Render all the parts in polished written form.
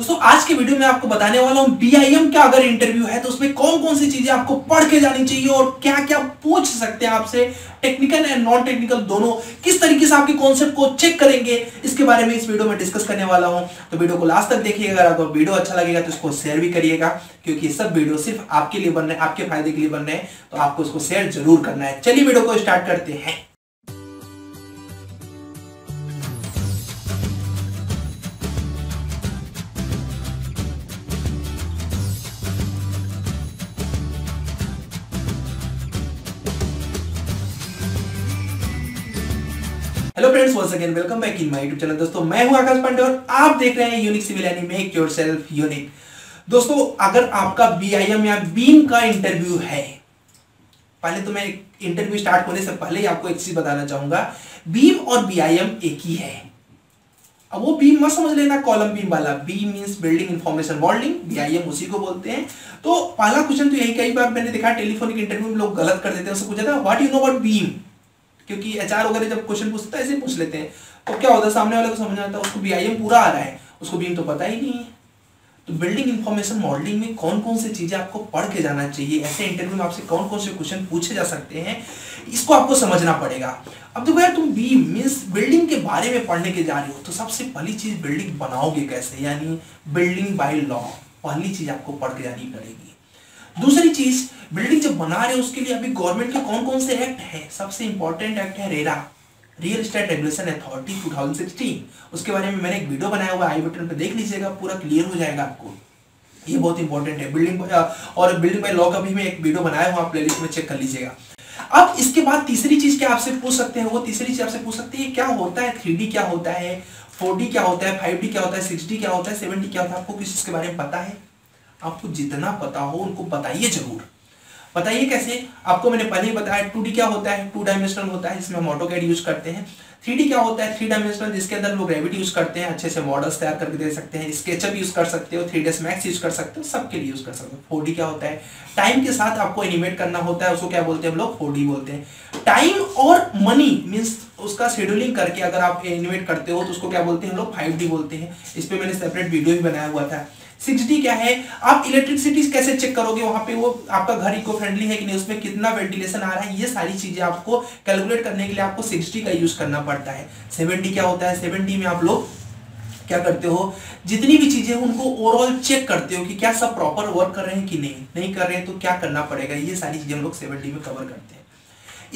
दोस्तों आज के वीडियो में आपको बताने वाला हूं BIM का अगर इंटरव्यू है तो उसमें कौन कौन सी चीजें आपको पढ़ के जानी चाहिए और क्या क्या पूछ सकते हैं आपसे, टेक्निकल एंड नॉन टेक्निकल दोनों, किस तरीके से आपके कॉन्सेप्ट को चेक करेंगे, इसके बारे में इस वीडियो में डिस्कस करने वाला हूं। तो वीडियो को लास्ट तक देखिएगा। अगर आपको वीडियो अच्छा लगेगा तो इसको शेयर भी करिएगा, क्योंकि ये सब वीडियो सिर्फ आपके लिए बन रहे हैं, आपके फायदे के लिए बन रहे हैं, तो आपको इसको शेयर जरूर करना है। चलिए वीडियो को स्टार्ट करते हैं। Hello friends, once again welcome back in my YouTube channel. दोस्तों मैं हूं आकाश पांडे और आप देख रहे हैं यूनिक सिविल यानी मेक योरसेल्फ यूनिक। दोस्तों अगर आपका BIM या बीम का इंटरव्यू है, पहले तो मैं इंटरव्यू स्टार्ट होने से पहले ही आपको एक चीज बताना चाहूंगा, बीम और BIM एक ही है। अब वो बीम मत समझ लेना कॉलम बीम वाला, BIM means building information modelling, BIM उसी को बोलते हैं। तो पहला क्वेश्चन तो यही, कई बार मैंने देखा टेलीफोनिक इंटरव्यू में लोग गलत कर देते हैं, उससे पूछा था what you know about BIM, क्योंकि HR वगैरह जब क्वेश्चन पूछता है ऐसे पूछ लेते हैं, तो क्या होता है सामने वाले को समझ आता है, उसको BIM पूरा आ रहा है, उसको बीम तो पता ही नहीं है। तो बिल्डिंग इंफॉर्मेशन मॉडलिंग में कौन कौन सी चीजें आपको पढ़ के जाना चाहिए, ऐसे इंटरव्यू में आपसे कौन कौन से क्वेश्चन पूछे जा सकते हैं, इसको आपको समझना पड़ेगा। अब देखो यार, तुम बीम मीन्स बिल्डिंग के बारे में पढ़ने के जा रहे हो, तो सबसे पहली चीज बिल्डिंग बनाओगे कैसे, यानी बिल्डिंग बाय लॉ, पहली चीज आपको पढ़ के जानी पड़ेगी। दूसरी चीज, बिल्डिंग जब बना रहे हो उसके लिए अभी गवर्नमेंट के कौन कौन से एक्ट है। सबसे इंपॉर्टेंट एक्ट है RERA, real estate regulation authority 2016, उसके बारे में मैंने एक वीडियो बनाया हुआ है, आई बटन पे देख लीजिएगा, पूरा क्लियर हो जाएगा आपको। ये बहुत इंपॉर्टेंट है बिल्डिंग, और बिल्डिंग बाय लॉ का भी मैं एक वीडियो बनाया हुआ, आप प्लेलिस्ट में चेक कर लीजिएगा। अब इसके बाद तीसरी चीज क्या आपसे पूछ सकते हैं, वो तीसरी चीज आपसे पूछ सकते हैं क्या होता है 3D, क्या होता है 4D, क्या होता है 5D, क्या होता है 6D, क्या होता है 7D, क्या होता है। आपको किस चीज के बारे में पता है, आपको जितना पता हो उनको बताइए, जरूर बताइए। कैसे, आपको मैंने पहले ही बताया 2D क्या होता है, 2 डायमेंशनल होता है, जिसमें हम ऑटोकैड यूज करते हैं। 3D क्या होता है, 3 डायमेंशनल, जिसके अंदर लोग रेविट यूज करते हैं, अच्छे से मॉडल्स तैयार करके दे सकते हैं, स्केचअप यूज कर सकते हो, 3ds मैक्स यूज कर सकते हो, सबके लिए यूज कर सकते हो। 4D क्या होता है, टाइम के साथ आपको एनिमेट करना होता है, उसको क्या बोलते हैं हम लोग, 4D बोलते हैं। टाइम और मनी मीन्स उसका शेड्यूलिंग करके अगर आप एनिमेट करते हो तो उसको क्या बोलते हैं हम लोग, 5D बोलते हैं। इस पर मैंने सेपरेट वीडियो भी बनाया हुआ था। 6D क्या है, आप इलेक्ट्रिसिटी कैसे चेक करोगे वहां पे, वो आपका घर इको फ्रेंडली है कि नहीं, उसमें कितना वेंटिलेशन आ रहा है, ये सारी चीजें आपको कैलकुलेट करने के लिए आपको 6D का यूज करना पड़ता है। 7D क्या होता है, 7D में आप लोग क्या करते हो, जितनी भी चीजें उनको ओवरऑल चेक करते हो कि क्या सब प्रॉपर वर्क कर रहे हैं कि नहीं कर रहे हैं तो क्या करना पड़ेगा, ये सारी चीजें हम लोग 7D में कवर करते हैं।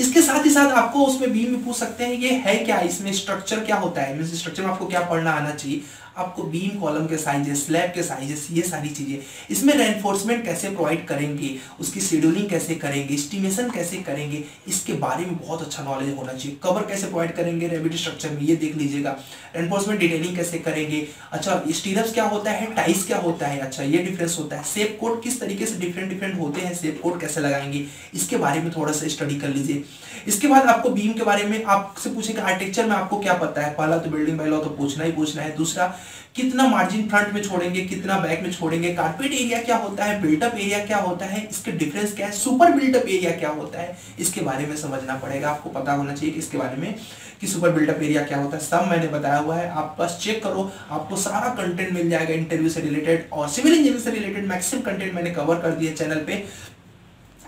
इसके साथ ही साथ आपको उसमें बीम में पूछ सकते हैं ये है क्या, इसमें स्ट्रक्चर क्या होता है, मींस स्ट्रक्चर में आपको क्या पढ़ना आना चाहिए, आपको बीम कॉलम के साइजेस, स्लैब के साइजेस, ये सारी चीजें, इसमें रेनफोर्समेंट कैसे प्रोवाइड करेंगे, उसकी शेड्यूलिंग कैसे करेंगे, एस्टिमेशन कैसे करेंगे, इसके बारे में बहुत अच्छा नॉलेज होना चाहिए। कवर कैसे प्रोवाइड करेंगे रेविट स्ट्रक्चर में, ये देख लीजिएगा, रेनफोर्समेंट डिटेलिंग कैसे करेंगे। अच्छा, स्टीरप्स क्या होता है, टाइस क्या होता है, अच्छा ये डिफरेंस होता है। शेप कोड किस तरीके से डिफरेंट होते हैं, शेप कोड कैसे लगाएंगे, इसके बारे में थोड़ा सा स्टडी कर लीजिए। इसके बाद आपको बीम के बारे में आपसे पूछेगा आर्किटेक्चर में आपको क्या पता है, पहला तो बिल्डिंग बाय लॉ तो पूछना ही पूछना है। दूसरा, कितना मार्जिन फ्रंट में छोड़ेंगे, कितना बैक में छोड़ेंगे, कारपेट एरिया क्या होता है, बिल्टअप एरिया क्या होता है, इसके डिफरेंस क्या है, सुपर बिल्टअप एरिया क्या होता है, इसके बारे में समझना पड़ेगा। आपको पता होना चाहिए इसके बारे में कि सुपर बिल्टअप एरिया क्या होता है, सब मैंने बताया हुआ है, आप बस चेक करो, आपको सारा कंटेंट मिल जाएगा इंटरव्यू से रिलेटेड और सिविल इंजीनियरिंग से रिलेटेड। मैक्सिमम कंटेंट मैंने कवर कर दिया चैनल पे,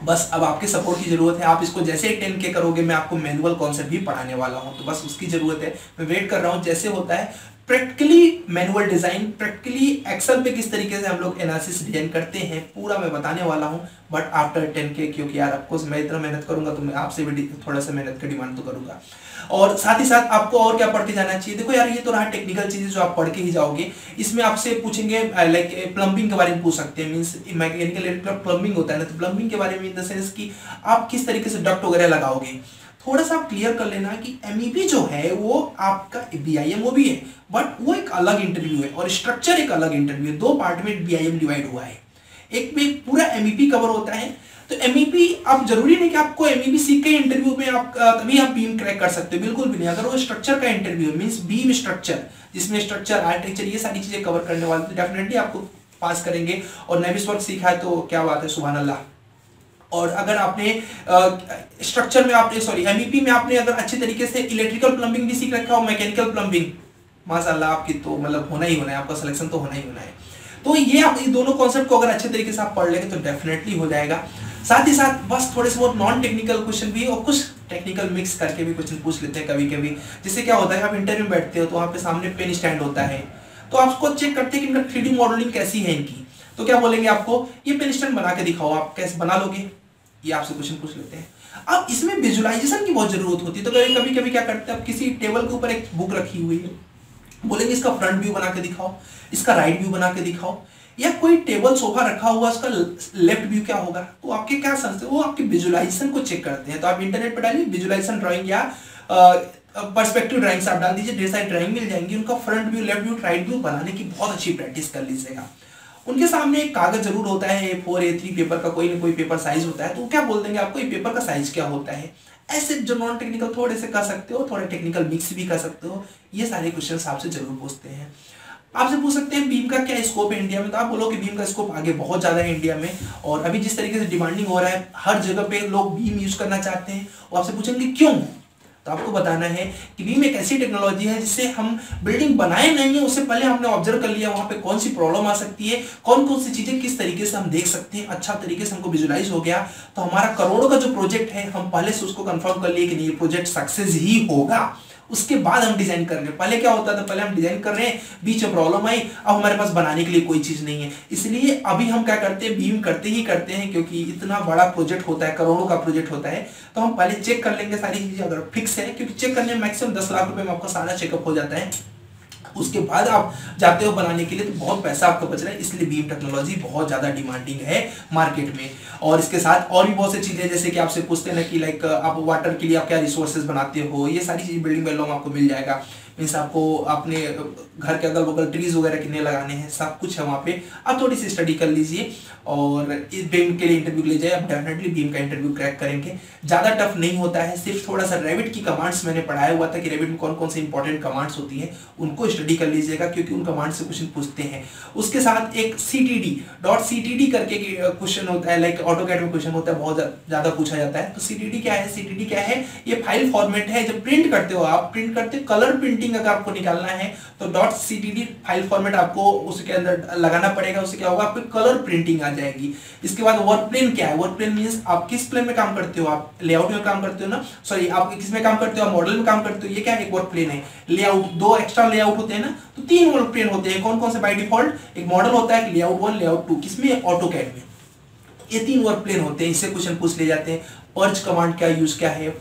बस अब आपके सपोर्ट की जरूरत है। आप इसको जैसे 10K करोगे, मैं आपको मैनुअल कॉन्सेप्ट भी पढ़ाने वाला हूं, तो बस उसकी जरूरत है, मैं वेट कर रहा हूं। जैसे होता है practically manual design, practically Excel पे किस तरीके से हम लोग एनालिसिस डिजाइन करते हैं, पूरा मैं बताने वाला हूं, बट आफ्टर 10K, क्योंकि यार आपको मैं इतना मेहनत करूंगा तो मैं आपसे भी थोड़ा सा मेहनत का डिमांड तो करूंगा। और साथ ही साथ आपको और क्या पढ़ के जाना चाहिए, देखो यार ये तो रहा टेक्निकल चीजें जो आप पढ़ के ही जाओगे। इसमें आपसे पूछेंगे लाइक प्लम्बिंग के बारे में पूछ सकते हैं, मींस मैकेनिकल प्लम्बिंग होता है ना, तो प्लम्बिंग के बारे में इन द सेंस कि आप किस तरीके से डक्ट वगैरह लगाओगे, थोड़ा सा आप क्लियर कर लेना कि MEP जो है वो आपका BIM वो भी है, बट वो एक अलग इंटरव्यू है और स्ट्रक्चर एक अलग इंटरव्यू है। 2 पार्ट में BIM डिवाइड हुआ है, एक में पूरा MEP कवर होता है। तो MEP आप जरूरी नहीं कि आपको MEP सीख के इंटरव्यू में आप तभी आप बीम क्रैक कर सकते हो, बिल्कुल भी नहीं। अगर वो स्ट्रक्चर का इंटरव्यू मींस बीम स्ट्रक्चर, जिसमें स्ट्रक्चर आर्किटेक्चर ये सारी चीजें कवर करने वाले, तो डेफिनेटली आपको पास करेंगे। और नेविसवर्क्स सीखा है तो क्या बात है, सुभान अल्लाह। और अगर आपने स्ट्रक्चर में आपने सॉरी MEP में आपने अगर अच्छे तरीके से इलेक्ट्रिकल प्लम्बिंग भी सीख रखा हो, मैकेनिकल प्लम्बिंग, माशाल्लाह आपकी तो मतलब होना ही होना है, आपका सिलेक्शन तो होना ही होना है। तो ये आप ये दोनों कॉन्सेप्ट को अगर अच्छे तरीके से आप पढ़ लेंगे तो डेफिनेटली हो जाएगा। साथ ही साथ बस थोड़े से बहुत नॉन टेक्निकल क्वेश्चन भी और कुछ टेक्निकल मिक्स करके भी क्वेश्चन पूछ लेते हैं कभी कभी, जिससे क्या होता है आप इंटरव्यू में बैठते हो तो वहाँ पे सामने पेन स्टैंड होता है तो आपको चेक करते हैं कि इनका 3D मॉडलिंग कैसी है इनकी, तो क्या बोलेंगे आपको ये पेन स्टैंड बना के दिखाओ, आप कैसे बना लोगे, ये आपसे क्वेश्चन पूछ लेते हैं। अब इसमें विजुलाइजेशन की बहुत जरूरत होती है, तो कभी कभी क्या करते हैं आप किसी टेबल के ऊपर एक बुक रखी हुई है, बोलेंगे इसका फ्रंट व्यू बना के दिखाओ, इसका राइट व्यू बना के दिखाओ, या कोई टेबल सोफा रखा हुआ उसका लेफ्ट व्यू क्या होगा, तो आपके क्या समझते वो आपके विजुलाइजेशन को चेक करते हैं। तो आप इंटरनेट पर डालिए विजुलाइजेशन ड्राइंग या पर्सपेक्टिव ड्राइंग्स आप डाल दीजिए, ढेर सारी ड्राइंग मिल जाएंगी, उनका front view left view right view बनाने की बहुत अच्छी प्रैक्टिस कर लीजिएगा। उनके सामने एक कागज जरूर होता है A4 A3 पेपर का, कोई ना कोई पेपर साइज होता है, तो क्या बोल देंगे आपको ये पेपर का साइज क्या होता है। ऐसे जो नॉन टेक्निकल थोड़े से कर सकते हो, थोड़े टेक्निकल मिक्स भी कर सकते हो, ये सारे क्वेश्चन आपसे जरूर पूछते हैं। आपसे पूछ सकते हैं बीम का क्या स्कोप है इंडिया में, तो आप बोलो कि बीम का स्कोप आगे बहुत ज़्यादा है इंडिया में, और अभी जिस तरीके से डिमांडिंग हो रहा है हर जगह पे लोग बीम यूज़ करना चाहते हैं, और आपसे पूछेंगे क्यों, तो आपको बताना है कि बीम एक ऐसी टेक्नोलॉजी है जिससे हम बिल्डिंग बनाए नहीं है उससे पहले हमने ऑब्जर्व कर लिया वहाँ पे कौन सी प्रॉब्लम आ सकती है, कौन कौन सी चीज़ें किस तरीके से हम देख सकते हैं, अच्छा तरीके से हमको विजुलाइज हो गया तो हमारा करोड़ों का जो प्रोजेक्ट है हम पहले से उसको कन्फर्म कर लिए कि नहीं ये प्रोजेक्ट सक्सेस ही होगा, उसके बाद हम डिजाइन कर रहे हैं। पहले क्या होता था, पहले हम डिजाइन कर रहे हैं, बीच में प्रॉब्लम आई, अब हमारे पास बनाने के लिए कोई चीज नहीं है, इसलिए अभी हम क्या करते हैं बीम करते हैं क्योंकि इतना बड़ा प्रोजेक्ट होता है, करोड़ों का प्रोजेक्ट होता है, तो हम पहले चेक कर लेंगे सारी चीजें अगर फिक्स है, क्योंकि चेक करने में मैक्सिमम 10 लाख रुपए में आपका सारा चेकअप हो जाता है, उसके बाद आप जाते हो बनाने के लिए, तो बहुत पैसा आपका बच रहा है, इसलिए बीम टेक्नोलॉजी बहुत ज़्यादा डिमांडिंग है मार्केट में। और इसके साथ और भी बहुत सी चीज़ें जैसे कि आपसे पूछते हैं ना कि लाइक आप वाटर के लिए आप क्या रिसोर्सेज बनाते हो, ये सारी चीज़ बिल्डिंग बैलों में आपको मिल जाएगा। मीन्स आपको अपने घर के अगल बगल ट्रीज वगैरह कितने लगाने हैं, सब कुछ है वहाँ पे, आप थोड़ी सी स्टडी कर लीजिए और इस बीम के लिए इंटरव्यू ले जाइए, आप डेफिनेटली बीम का इंटरव्यू क्रैक करेंगे। ज़्यादा टफ नहीं होता है, सिर्फ थोड़ा सा रेविट की कमांड्स मैंने पढ़ाया हुआ था कि रेविट में कौन कौन से इंपॉर्टेंट कमांड्स होती हैं, उनको स्टडी कर लीजिएगा क्योंकि उन कमांड से क्वेश्चन पूछते हैं। उसके साथ एक CTD करके क्वेश्चन होता है, लाइक ऑटोकैड में क्वेश्चन होता है, बहुत ज़्यादा पूछा जाता है। तो CTD क्या है, CTD क्या है, ये फाइल फॉर्मेट है, जब प्रिंट करते हो आप प्रिंट करते कलर प्रिंटिंग अगर आपको निकालना है तो .ctd फाइल फॉर्मेट आपको उसके अंदर लगाना पड़ेगा, उससे क्या होगा आपको कलर प्रिंटिंग आ जाएगी। इसके बाद वर्क प्लेन क्या है, वर्क प्लेन मींस आप किस प्लेन में काम करते हो, आप लेआउट में काम करते हो ना, सॉरी आप किस में काम करते हो, आप मॉडल में काम करते हो, ये क्या है एक वर्क प्लेन है। लेआउट 2 एक्स्ट्रा लेआउट होते हैं ना, तो 3 वर्क प्लेन होते हैं, कौन कौन से, बाय डिफॉल्ट एक मॉडल होता है, लेआउट 1 लेआउट 2 किसमें, ऑटोकैड में, ये 3 वर्क प्लेन होते हैं, इससे क्वेश्चन पूछ ले जाते हैं। पर्ज कमांड का यूज क्या है,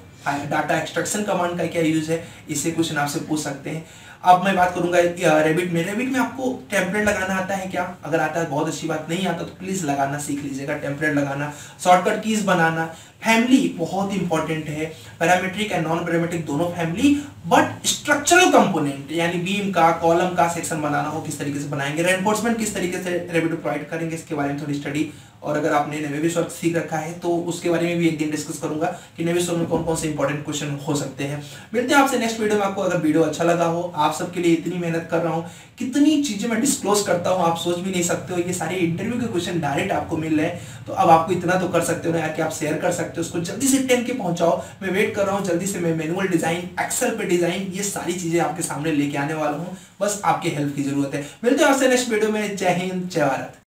डाटा एक्सट्रैक्शन कमांड का क्या यूज है, इससे क्वेश्चन आपसे पूछ सकते हैं। अब मैं बात करूंगा रेबिट में आपको टेम्पलेट लगाना आता है क्या, अगर आता है बहुत अच्छी बात, नहीं आता तो प्लीज लगाना सीख लीजिएगा, टेम्पलेट लगाना, शॉर्टकट कीज बनाना, फैमिली बहुत इंपॉर्टेंट है, पैरामेट्रिक एंड नॉन पैरामेट्रिक दोनों फैमिली, बट स्ट्रक्चरल कंपोनेंट यानी बीम का कॉलम का सेक्शन बनाना हो किस तरीके से बनाएंगे, रेनफोर्समेंट किस तरीके से रेबिट प्रोवाइड करेंगे, इसके बारे में थोड़ी स्टडी। और अगर आपने नेविसवर्क्स सीख रखा है तो उसके बारे में भी एक दिन डिस्कस करूंगा कि नेविसवर्क्स में कौन कौन से इंपॉर्टेंट क्वेश्चन हो सकते हैं। मिलते हैं आपसे नेक्स्ट वीडियो में। आपको अगर वीडियो अच्छा लगा हो, आप सबके लिए इतनी मेहनत कर रहा हूँ, कितनी चीज़ें मैं डिस्क्लोज करता हूँ आप सोच भी नहीं सकते हो, ये सारे इंटरव्यू के क्वेश्चन डायरेक्ट आपको मिल रहे हैं, तो अब आपको इतना तो कर सकते हो ना कि आप शेयर कर सकते हो, उसको जल्दी से 10K पहुँचाओ, मैं वेट कर रहा हूँ, जल्दी से मैं मैनुअल डिज़ाइन एक्सेल पे डिज़ाइन ये सारी चीज़ें आपके सामने लेके आने वाला हूँ, बस आपके हेल्प की जरूरत है। मिलते हैं आपसे नेक्स्ट वीडियो में। जय हिंद जय भारत।